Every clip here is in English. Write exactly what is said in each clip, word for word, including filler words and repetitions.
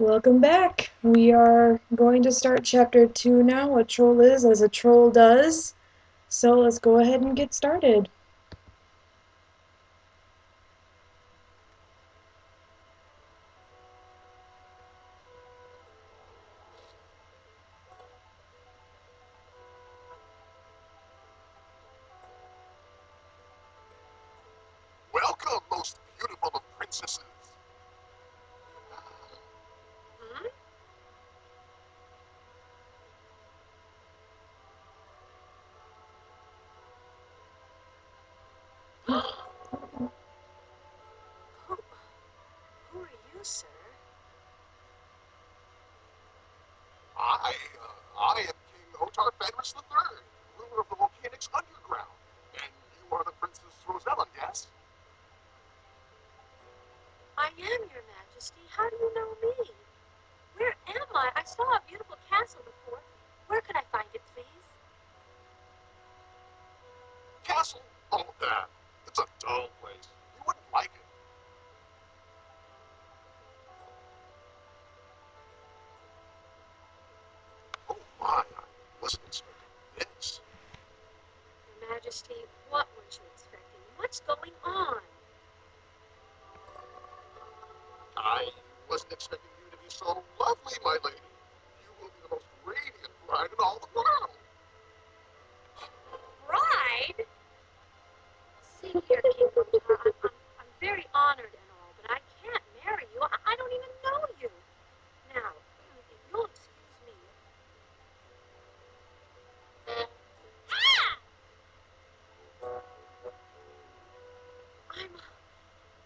Welcome back. We are going to start chapter two now. What troll is as a troll does. So let's go ahead and get started. Welcome, most beautiful of princesses. Sir? I, uh, I am King Otar Fenris the third, ruler of the Volcanics Underground, and you are the Princess Rosella, yes? I am, Your Majesty. How do you know me? Where am I? I saw a beautiful castle before. Where could I find it, please? Castle? Oh, that. It's a dull place. You wouldn't like it. What were you expecting? What's going on? I wasn't expecting you to be so lovely, my lady. You will be the most radiant bride in all the world. Bride? See here, King Otar, I'm, I'm, I'm very honored and all, but I can't marry you. I, I don't even know you. Now, if you'll excuse me.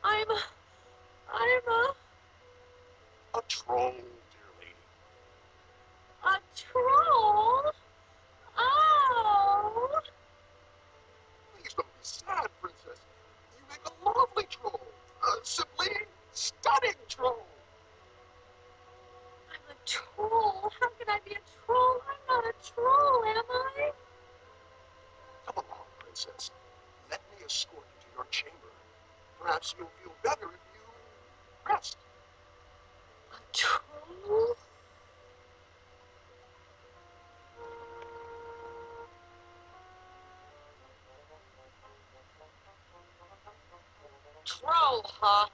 I'm a... I'm a... A troll, dear lady. A troll? Oh! Please don't be sad, princess. You make a lovely troll. A simply stunning troll. I'm a troll? How can I be a troll? I'm not a troll, am I? Come along, princess. Let me escort you to your chamber. Perhaps you'll feel better if you rest. A troll? Troll, huh?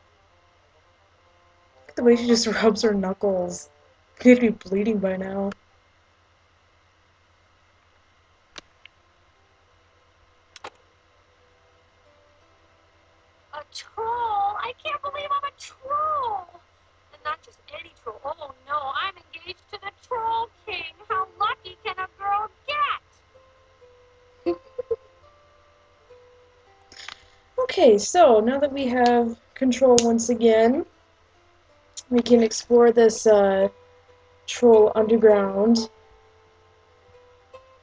The way she just rubs her knuckles. She'd be bleeding by now. Troll? I can't believe I'm a troll! And not just any troll. Oh no, I'm engaged to the Troll King. How lucky can a girl get? Okay, so now that we have control once again, we can explore this uh, troll underground,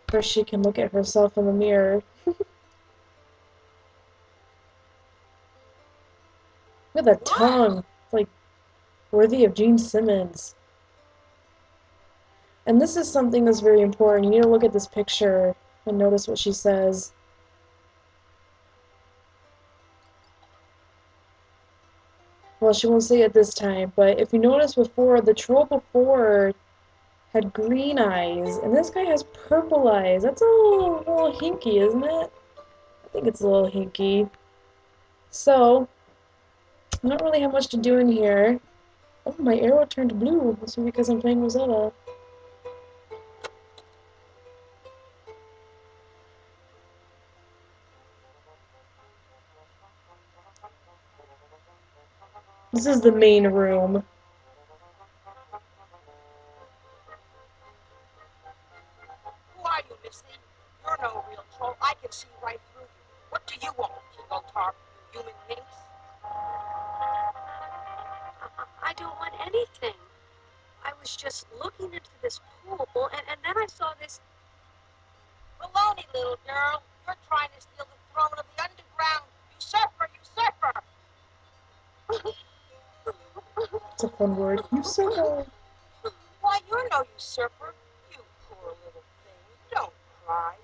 where she can look at herself in the mirror. Look at that tongue. It's like worthy of Gene Simmons. And this is something that's very important. You need to look at this picture and notice what she says. Well, she won't say it this time, but if you notice before, the troll before had green eyes, and this guy has purple eyes. That's a little, little hinky, isn't it? I think it's a little hinky. So... I don't really have much to do in here. Oh, my arrow turned blue. That's because I'm playing Rosella. This is the main room. Who are you, Missy? You're no real troll. I can see right through you. What do you want, King Otar? Human minx? I don't want anything. I was just looking into this pool, and, and then I saw this... Baloney, little girl. You're trying to steal the throne of the underground. Usurper, usurper! That's a fun word. Usurper. Why, you're no usurper. You poor little thing. Don't cry.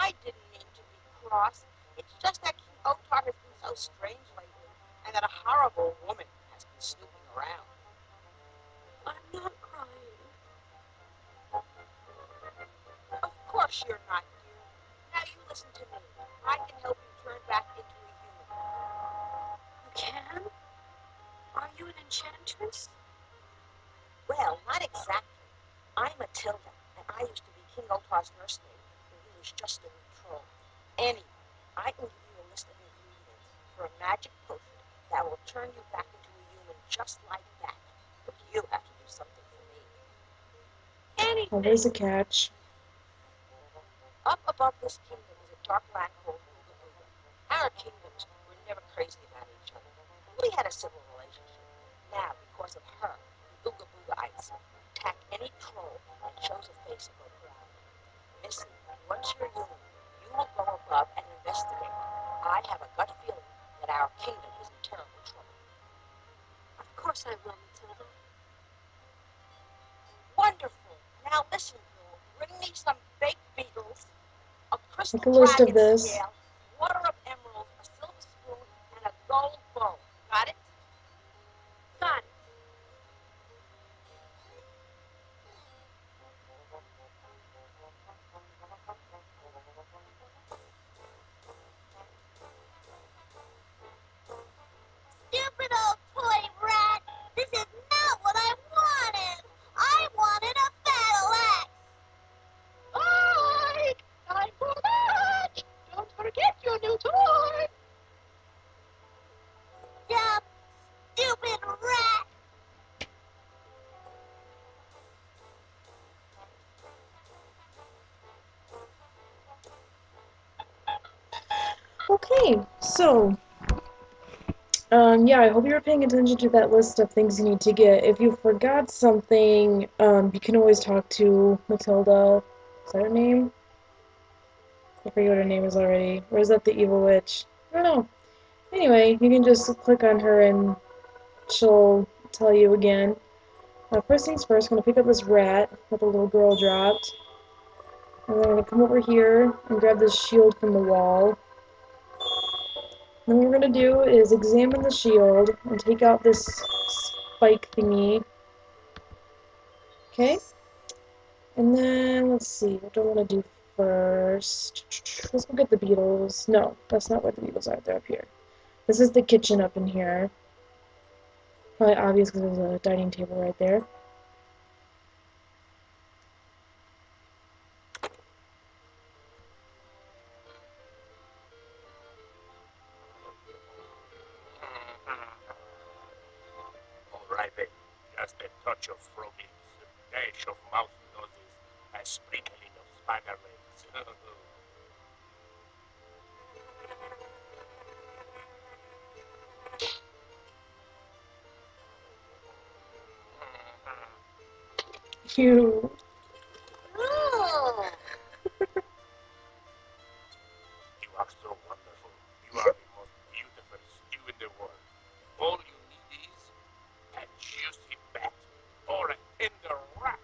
I didn't mean to be cross. It's just that King Otar has been so strange lately, and that a horrible woman has been snooping around. I'm not wish you're not you. Now you listen to me. I can help you turn back into a human. You can? Are you an enchantress? Well, not exactly. I'm Matilda, and I used to be King Otar's nursemate when he was just a wee troll. Anyway, I can give you a list of ingredients for a magic potion that will turn you back into a human just like that. But you have to do something for me. Anything. Well, there's a catch. Up above this kingdom is a dark black hole. Our kingdoms were never crazy about each other. We had a civil relationship. Now, because of her, the Ooga Boogaites attack any troll that shows a face above ground. Missy, once you're human, you will go above and investigate. I have a gut feeling that our kingdom is in terrible trouble. Of course I will, Matilda. Wonderful. Now listen, girl. Bring me some baked beetles, a crystal dragon scale, like a list of this. Water of emeralds, a silver spoon, and a gold bowl. Got it? Got it. Stupid old toy rat! This is not what I wanted! I wanted a battle axe! Alright! Time for a match! Don't forget your new toy! Dumb, stupid rat! Okay, so... Um, yeah, I hope you were paying attention to that list of things you need to get. If you forgot something, um, you can always talk to Matilda. Is that her name? I forget what her name is already. Or is that the evil witch? I don't know. Anyway, you can just click on her and she'll tell you again. Now, first things first, I'm going to pick up this rat that the little girl dropped. And then I'm going to come over here and grab this shield from the wall. Then what we're going to do is examine the shield and take out this spike thingy. Okay? And then, let's see, what do I want to do first? Let's go get the beetles. No, that's not where the beetles are. They're up here. This is the kitchen up in here. Probably obvious because there's a dining table right there. You. Oh. You are so wonderful. You are the most beautiful stew in the world. All you need is a juicy bat or a tender rat.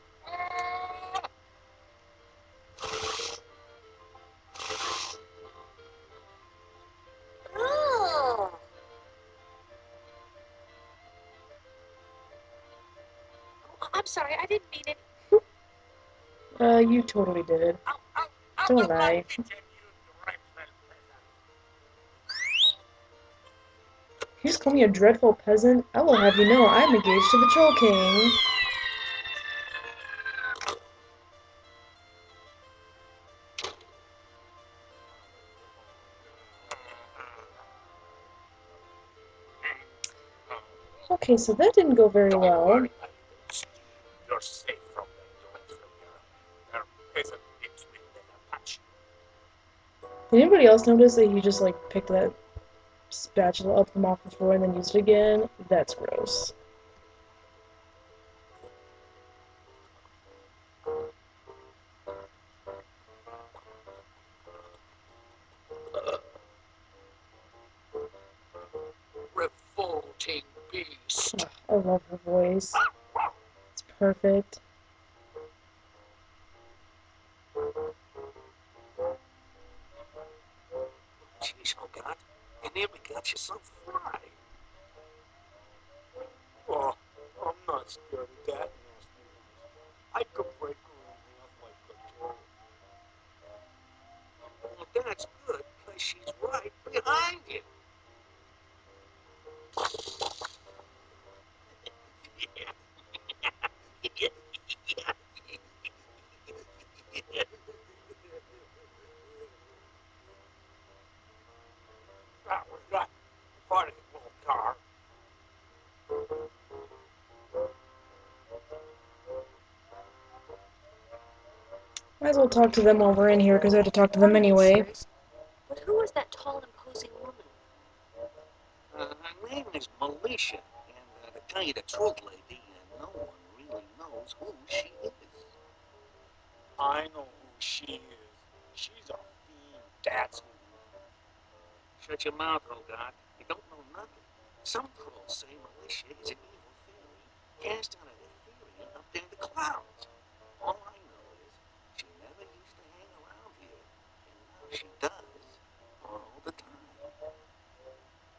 Oh. Oh, I'm sorry, I didn't mean it. Uh, you totally did it. Don't lie. You just call me a dreadful peasant? I will have you know I'm engaged to the Troll King. Okay, so that didn't go very well. Did anybody else notice that you just, like, picked that spatula up from off the floor and then used it again? That's gross. Revolting beast. Oh, I love her voice. It's perfect. Jeez, oh God, you nearly got yourself fried. Oh, I'm not scared of that nasty. I could break her in half like a troll. Might as well talk to them while we're in here, because I had to talk to them anyway. But who was that tall, imposing woman? Uh, her name is Malicia, and uh, to tell you the truth, lady, uh, no one really knows who she is. I know who she is. She's a fiend, that's who. Shut your mouth, oh God. You don't know nothing. Some trolls say Malicia is an evil fairy cast out of Ethereum up there in the clouds. All I know is she never used to hang around here, and now she does all the time.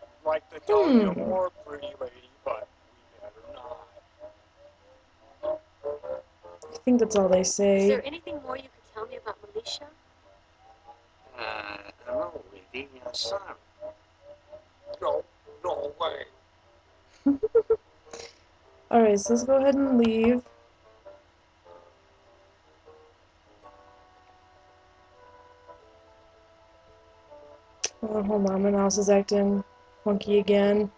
I'd like to tell hmm. you more, pretty lady, but we better not. I think that's all they say. Is there anything more you could tell me about Malicia? Uh, no, lady, I'm sorry. No. No way. Alright, so let's go ahead and leave. Oh, hold on, my mouse is acting funky again.